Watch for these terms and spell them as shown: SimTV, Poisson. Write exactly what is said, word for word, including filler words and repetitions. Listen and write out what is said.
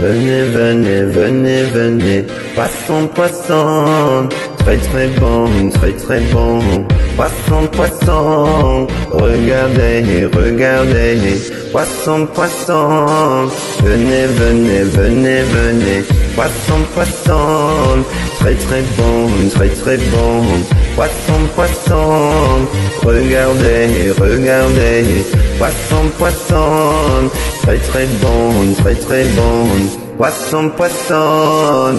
Venez, venez, venez, venez. Poisson, poisson, très très bon, très très bon. Poisson, poisson, regardez, regardez. Poisson, poisson, venez, venez, venez, venez. Poisson, poisson, très très bon, très très bon. Poisson, poisson, regardez, regardez. Poisson, poisson, très très bon, très très bon. Poisson, poisson.